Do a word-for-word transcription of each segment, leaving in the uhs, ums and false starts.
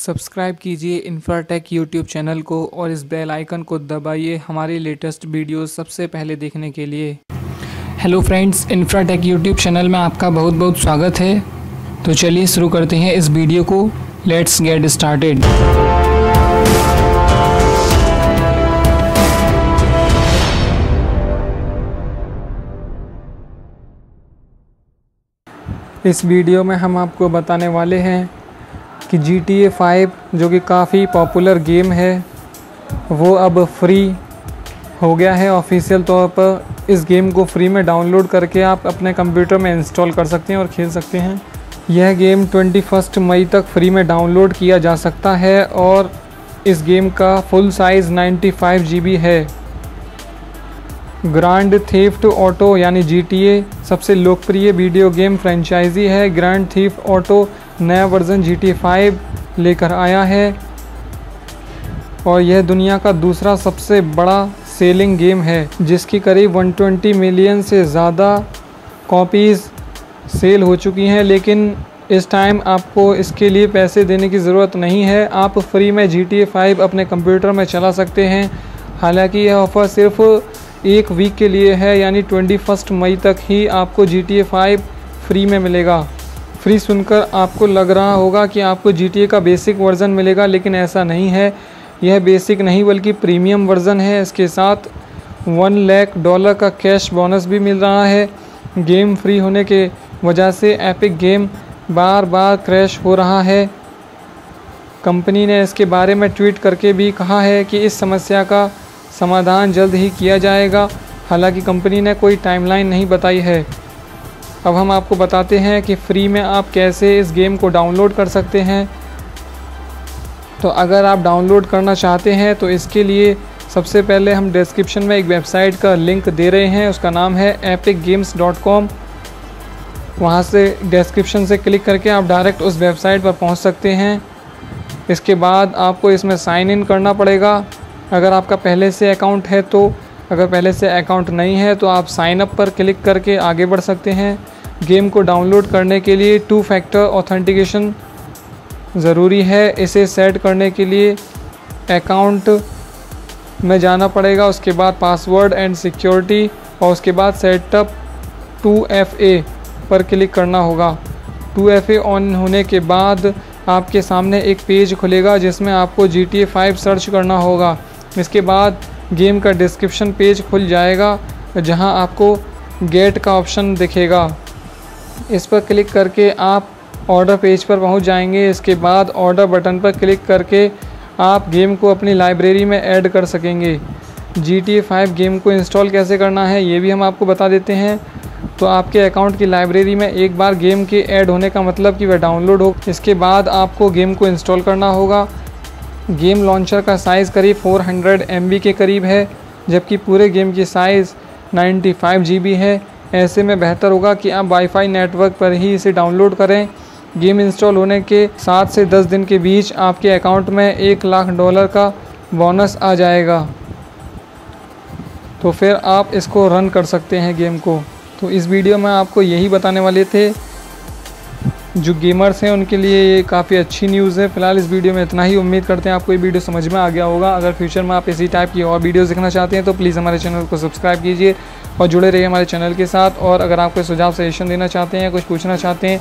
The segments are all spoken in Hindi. सब्सक्राइब कीजिए इंफ्राटेक यूट्यूब चैनल को और इस बेल आइकन को दबाइए हमारे लेटेस्ट वीडियोस सबसे पहले देखने के लिए। Hello friends, Infratech YouTube channel में आपका बहुत बहुत स्वागत है। तो चलिए शुरू करते हैं इस वीडियो को। Let's get started. इस वीडियो में हम आपको बताने वाले हैं कि जी टी ए फाइव जो कि काफ़ी पॉपुलर गेम है वो अब फ्री हो गया है। ऑफिशियल तौर पर इस गेम को फ्री में डाउनलोड करके आप अपने कंप्यूटर में इंस्टॉल कर सकते हैं और खेल सकते हैं। यह गेम इक्कीस मई तक फ्री में डाउनलोड किया जा सकता है और इस गेम का फुल साइज़ पचानवे जी बी है। ग्रैंड थेफ्ट ऑटो यानी जी टी ए सबसे लोकप्रिय वीडियो गेम फ्रेंचाइजी है। ग्रैंड थेफ्ट ऑटो नया version G T A five लेकर आया है और यह दुनिया का दूसरा सबसे बड़ा सेलिंग गेम है, जिसकी करीब एक सौ बीस मिलियन से ज़्यादा कॉपीज़ सेल हो चुकी हैं। लेकिन इस टाइम आपको इसके लिए पैसे देने की ज़रूरत नहीं है, आप फ्री में जी टी ए फाइव अपने कंप्यूटर में चला सकते हैं। हालांकि यह ऑफ़र सिर्फ़ एक वीक के लिए है, यानी इक्कीस मई तक ही आपको G T A five free में मिलेगा। फ्री सुनकर आपको लग रहा होगा कि आपको जी टी ए का बेसिक वर्ज़न मिलेगा, लेकिन ऐसा नहीं है। यह बेसिक नहीं बल्कि प्रीमियम वर्ज़न है। इसके साथ वन लाख डॉलर का कैश बोनस भी मिल रहा है। गेम फ्री होने के वजह से एपिक गेम बार बार क्रैश हो रहा है। कंपनी ने इसके बारे में ट्वीट करके भी कहा है कि इस समस्या का समाधान जल्द ही किया जाएगा। हालांकि कंपनी ने कोई टाइमलाइन नहीं बताई है। अब हम आपको बताते हैं कि फ्री में आप कैसे इस गेम को डाउनलोड कर सकते हैं। तो अगर आप डाउनलोड करना चाहते हैं तो इसके लिए सबसे पहले हम डिस्क्रिप्शन में एक वेबसाइट का लिंक दे रहे हैं, उसका नाम है एपिक गेम्स डॉट कॉम। वहाँ से डिस्क्रिप्शन से क्लिक करके आप डायरेक्ट उस वेबसाइट पर पहुँच सकते हैं। इसके बाद आपको इसमें साइन इन करना पड़ेगा। अगर आपका पहले से अकाउंट है तो, अगर पहले से अकाउंट नहीं है तो आप साइन अप पर क्लिक करके आगे बढ़ सकते हैं। गेम को डाउनलोड करने के लिए टू फैक्टर ऑथेंटिकेशन ज़रूरी है। इसे सेट करने के लिए अकाउंट में जाना पड़ेगा, उसके बाद पासवर्ड एंड सिक्योरिटी और उसके बाद सेटअप टू एफ ए पर क्लिक करना होगा। टू एफ ए ऑन होने के बाद आपके सामने एक पेज खुलेगा जिसमें आपको G T A five search करना होगा। इसके बाद गेम का डिस्क्रिप्शन पेज खुल जाएगा जहां आपको गेट का ऑप्शन दिखेगा। इस पर क्लिक करके आप ऑर्डर पेज पर पहुंच जाएंगे। इसके बाद ऑर्डर बटन पर क्लिक करके आप गेम को अपनी लाइब्रेरी में ऐड कर सकेंगे। G T A five game को इंस्टॉल कैसे करना है ये भी हम आपको बता देते हैं। तो आपके अकाउंट की लाइब्रेरी में एक बार गेम के ऐड होने का मतलब कि वह डाउनलोड हो। इसके बाद आपको गेम को इंस्टॉल करना होगा। गेम लॉन्चर का साइज़ करीब चार सौ एम बी के करीब है, जबकि पूरे गेम की साइज़ पचानवे जी बी है। ऐसे में बेहतर होगा कि आप वाईफाई नेटवर्क पर ही इसे डाउनलोड करें। गेम इंस्टॉल होने के सात से दस दिन के बीच आपके अकाउंट में एक लाख डॉलर का बोनस आ जाएगा, तो फिर आप इसको रन कर सकते हैं गेम को। तो इस वीडियो में आपको यही बताने वाले थे। जो गेमर्स हैं उनके लिए ये काफ़ी अच्छी न्यूज़ है। फिलहाल इस वीडियो में इतना ही। उम्मीद करते हैं आपको ये वीडियो समझ में आ गया होगा। अगर फ्यूचर में आप इसी टाइप की और वीडियोस देखना चाहते हैं तो प्लीज़ हमारे चैनल को सब्सक्राइब कीजिए और जुड़े रहिए हमारे चैनल के साथ। और अगर आप कोई सुझाव सजेशन देना चाहते हैं, कुछ पूछना चाहते हैं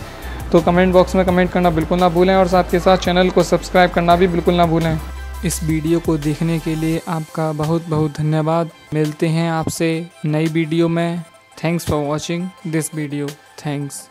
तो कमेंट बॉक्स में कमेंट करना बिल्कुल ना भूलें और साथ के साथ चैनल को सब्सक्राइब करना भी बिल्कुल ना भूलें। इस वीडियो को देखने के लिए आपका बहुत बहुत धन्यवाद। मिलते हैं आपसे नई वीडियो में। Thanks for watching this video. Thanks.